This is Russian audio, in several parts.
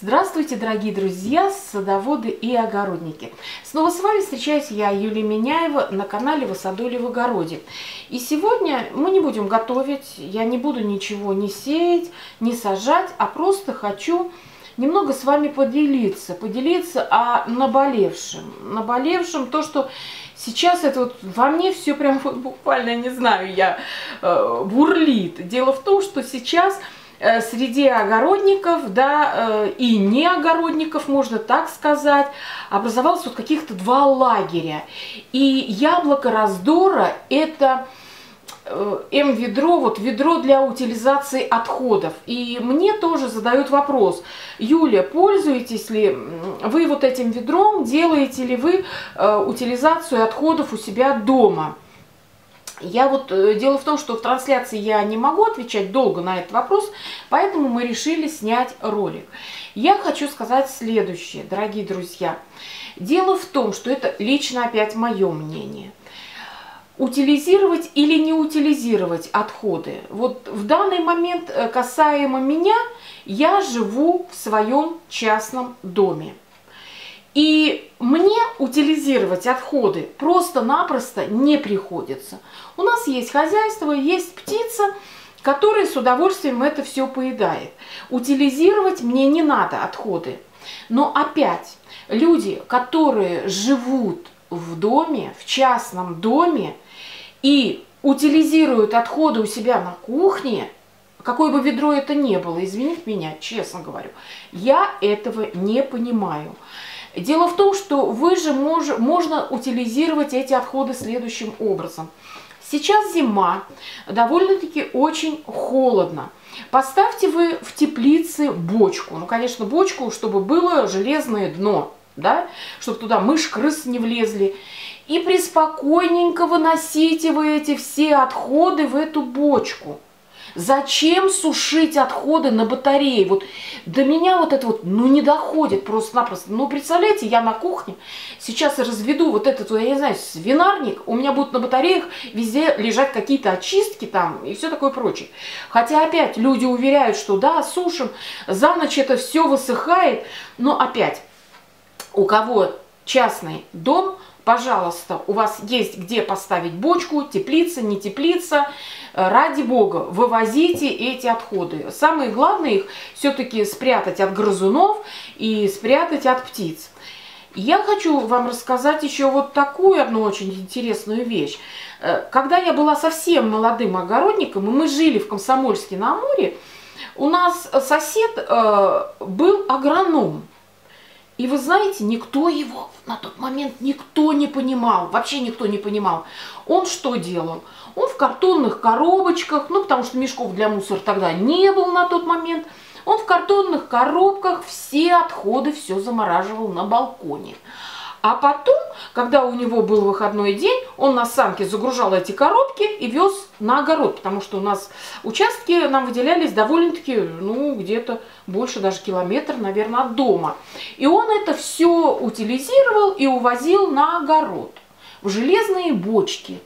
Здравствуйте, дорогие друзья, садоводы и огородники! Снова с вами встречаюсь я, Юлия Миняева, на канале «Во саду ли в огороде». И сегодня мы не будем готовить, я не буду ничего ни сеять, ни сажать, а просто хочу немного с вами поделиться о наболевшем, то, что сейчас это вот во мне все прям вот буквально, не знаю, бурлит. Дело в том, что сейчас среди огородников, да, и не огородников, можно так сказать, образовалось вот каких-то два лагеря. И яблоко раздора – это М-ведро, вот ведро для утилизации отходов. И мне тоже задают вопрос: Юля, пользуетесь ли вы вот этим ведром, делаете ли вы утилизацию отходов у себя дома? Дело в том, что в трансляции я не могу отвечать долго на этот вопрос, поэтому мы решили снять ролик. Я хочу сказать следующее, дорогие друзья. Дело в том, что это лично опять мое мнение. Утилизировать или не утилизировать отходы. Вот в данный момент, касаемо меня, я живу в своем частном доме. И мне утилизировать отходы просто-напросто не приходится. У нас есть хозяйство, есть птица, которая с удовольствием это все поедает. Утилизировать мне не надо отходы. Но опять, люди, которые живут в доме, в частном доме, и утилизируют отходы у себя на кухне, какое бы ведро это ни было, извините меня, честно говорю, я этого не понимаю. Дело в том, что можно утилизировать эти отходы следующим образом. Сейчас зима, довольно-таки очень холодно. Поставьте вы в теплице бочку. Ну, конечно, бочку, чтобы было железное дно, да, чтобы туда мышь, крыс не влезли. И приспокойненько выносите вы эти все отходы в эту бочку. Зачем сушить отходы на батарее? Вот до меня вот это вот, не доходит просто-напросто. Представляете, я на кухне сейчас разведу вот этот, я не знаю, свинарник, у меня будут на батареях везде лежать какие-то очистки там и все такое прочее. Хотя опять люди уверяют, что да, сушим, за ночь это все высыхает, но опять, у кого частный дом, пожалуйста, у вас есть где поставить бочку, теплица, не теплица, ради бога, вывозите эти отходы. Самое главное их все-таки спрятать от грызунов и спрятать от птиц. Я хочу вам рассказать еще вот такую одну очень интересную вещь. Когда я была совсем молодым огородником, и мы жили в Комсомольске-на-Амуре, у нас сосед был агроном. И вы знаете, никто его на тот момент не понимал, вообще никто не понимал. Он что делал? Он в картонных коробочках, потому что мешков для мусора тогда не было на тот момент, он в картонных коробках все отходы, все замораживал на балконе. А потом, когда у него был выходной день, он на санке загружал эти коробки и вез на огород, потому что у нас участки нам выделялись довольно-таки, где-то больше даже километра, наверное, от дома. И он это все утилизировал и увозил на огород, в железные бочки.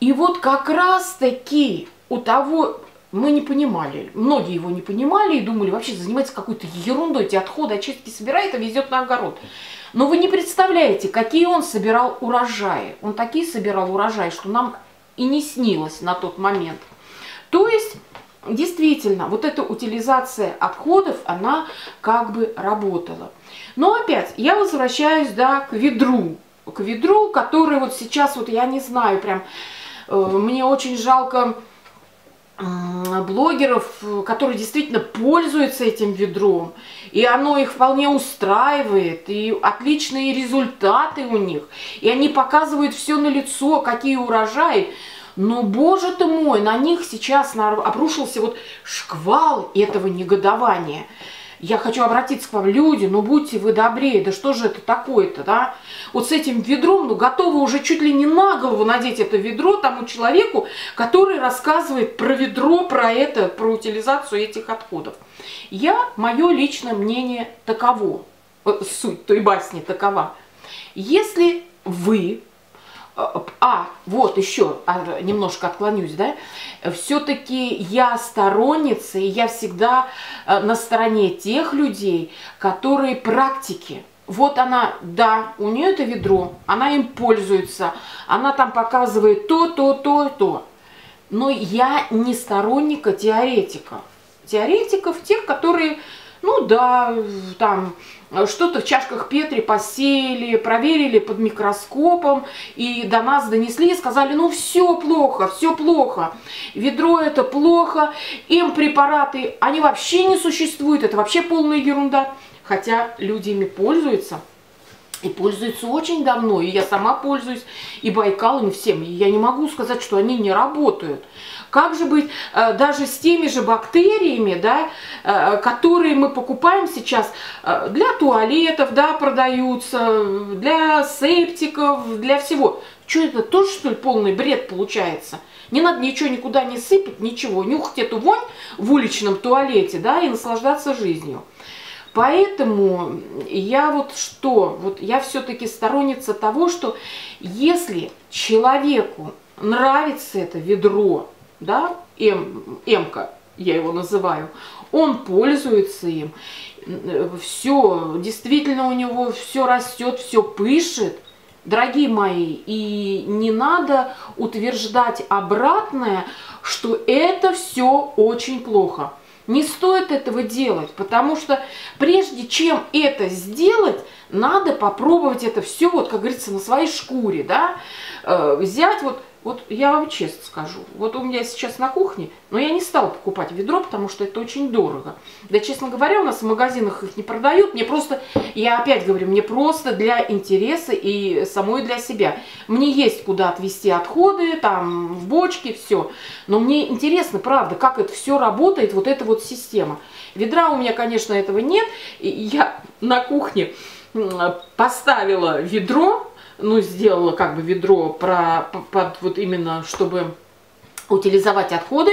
И вот как раз-таки у того... Мы не понимали, многие его не понимали и думали, вообще занимается какой-то ерундой, эти отходы, очистки собирает и везет на огород. Но вы не представляете, какие он собирал урожаи. Он такие собирал урожаи, что нам и не снилось на тот момент. То есть, действительно, вот эта утилизация отходов, она как бы работала. Но опять, я возвращаюсь, к ведру, который вот сейчас, я не знаю, прям, мне очень жалко блогеров, которые действительно пользуются этим ведром, и оно их вполне устраивает, и отличные результаты у них, и они показывают все на лицо, какие урожаи, но, боже ты мой, на них сейчас обрушился шквал этого негодования. Я хочу обратиться к вам, люди, будьте вы добрее, да что же это такое-то, да? Вот с этим ведром, готовы уже чуть ли не на голову надеть это ведро тому человеку, который рассказывает про ведро, про утилизацию этих отходов. Мое личное мнение таково, суть той басни такова. Если вы Вот еще немножко отклонюсь, да, все-таки я сторонница, и я всегда на стороне тех людей, которые практики. Вот она, да, у нее это ведро, она им пользуется, она там показывает то. Но я не сторонника теоретиков. Теоретиков тех, которые, ну да, там что-то в чашках Петри посеяли, проверили под микроскопом и до нас донесли и сказали, ну все плохо, ведро это плохо, им препараты, они вообще не существуют, это вообще полная ерунда. Хотя люди ими пользуются, и пользуются очень давно, и я сама пользуюсь, и Байкалом, и всем. И я не могу сказать, что они не работают. Как же быть даже с теми же бактериями, да, которые мы покупаем сейчас для туалетов, да, продаются, для септиков, для всего. Что это, тоже, что ли, полный бред получается? Не надо ничего никуда не сыпать, ничего, нюхать эту вонь в уличном туалете, да, и наслаждаться жизнью. Поэтому я я все-таки сторонница того, что если человеку нравится это ведро, да, М-ка я его называю, он пользуется им, все, действительно у него все растет, все пышет, дорогие мои, и не надо утверждать обратное, что это все очень плохо. Не стоит этого делать, потому что прежде чем это сделать, надо попробовать это все, вот, как говорится, на своей шкуре, да, взять, вот я вам честно скажу, вот у меня сейчас на кухне, но я не стала покупать ведро, потому что это очень дорого. Да, честно говоря, у нас в магазинах их не продают, мне просто, я опять говорю, мне просто для интереса и самой для себя. Мне есть куда отвезти отходы, там, в бочки, все. Но мне интересно, правда, как это все работает, вот эта вот система. Ведра у меня, конечно, этого нет, и я на кухне поставила ведро, ну, сделала как бы ведро под вот именно, чтобы утилизовать отходы.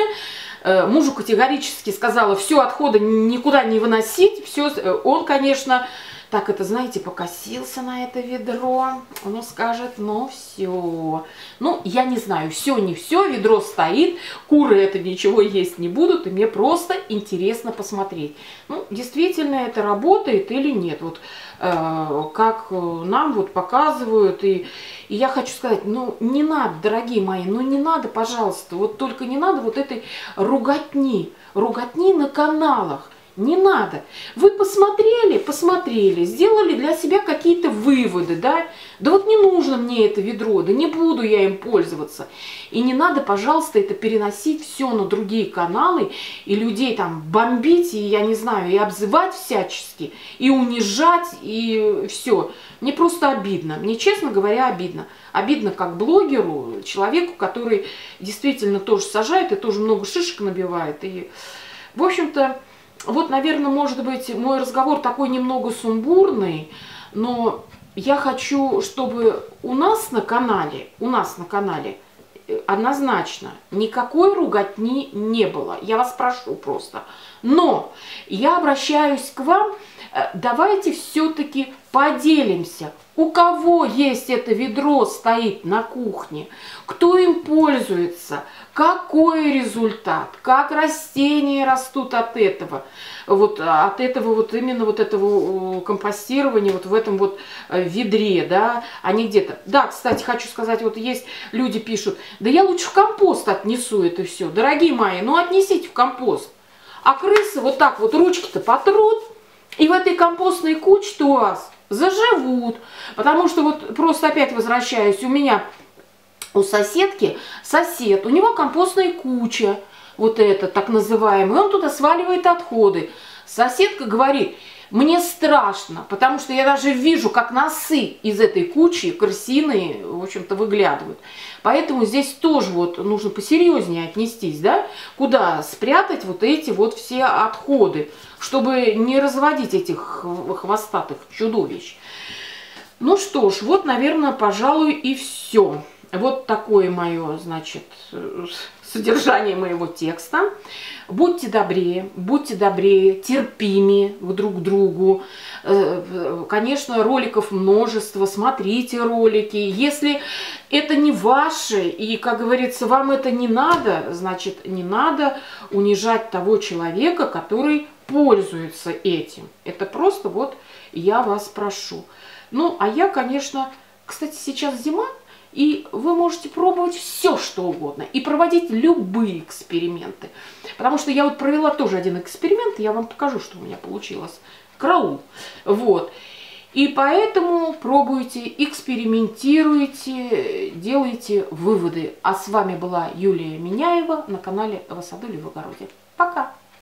Мужу категорически сказала, все, отходы никуда не выносить. Все, он, конечно, так это, знаете, покосился на это ведро. Он скажет, ну, все. Ну, я не знаю, все, не все, ведро стоит, куры это ничего есть не будут, и мне просто интересно посмотреть. Ну, действительно это работает или нет, вот. Как нам вот показывают. И я хочу сказать, ну не надо, дорогие мои, ну не надо, пожалуйста, вот только не надо вот этой ругатни на каналах. Не надо. Вы посмотрели, сделали для себя какие-то выводы, да? Да вот не нужно мне это ведро, да не буду я им пользоваться. И не надо, пожалуйста, это переносить все на другие каналы и людей там бомбить, и я не знаю, и обзывать всячески, и унижать, и все. Мне просто обидно, мне, честно говоря, обидно. Обидно как блогеру, человеку, который действительно тоже сажает и тоже много шишек набивает. И, в общем-то, вот, наверное, может быть, мой разговор такой немного сумбурный, но я хочу, чтобы у нас на канале однозначно никакой ругатни не было. Я вас прошу просто. Но я обращаюсь к вам, давайте все-таки поделимся. У кого есть это ведро, стоит на кухне, кто им пользуется, какой результат, как растения растут от этого, вот именно вот этого компостирования вот в этом вот ведре, да, они где-то. Да, кстати, хочу сказать, вот есть люди пишут, да я лучше в компост отнесу это все. Дорогие мои, ну отнесите в компост. А крысы вот так вот ручки-то потрут, и в этой компостной куче-то у вас заживут, потому что вот просто опять возвращаюсь, у соседки сосед, у него компостная куча, вот это так называемый, он туда сваливает отходы. Соседка говорит, мне страшно, потому что я даже вижу, как носы из этой кучи крысиные, в общем-то, выглядывают. Поэтому здесь тоже вот нужно посерьезнее отнестись, да, куда спрятать вот эти вот все отходы, чтобы не разводить этих хвостатых чудовищ. Ну что ж, вот, наверное, пожалуй, и все. Вот такое мое, значит, содержание моего текста. Будьте добрее, терпимее друг к другу. Конечно, роликов множество, смотрите ролики. Если это не ваше, и, как говорится, вам это не надо, значит, не надо унижать того человека, который пользуется этим. Это просто вот я вас прошу. Ну, а я, конечно, кстати, сейчас зима, и вы можете пробовать все, что угодно, и проводить любые эксперименты. Потому что я вот провела тоже один эксперимент, я вам покажу, что у меня получилось. Караул. Вот. И поэтому пробуйте, экспериментируйте, делайте выводы. А с вами была Юлия Миняева на канале «Во саду ли в огороде». Пока!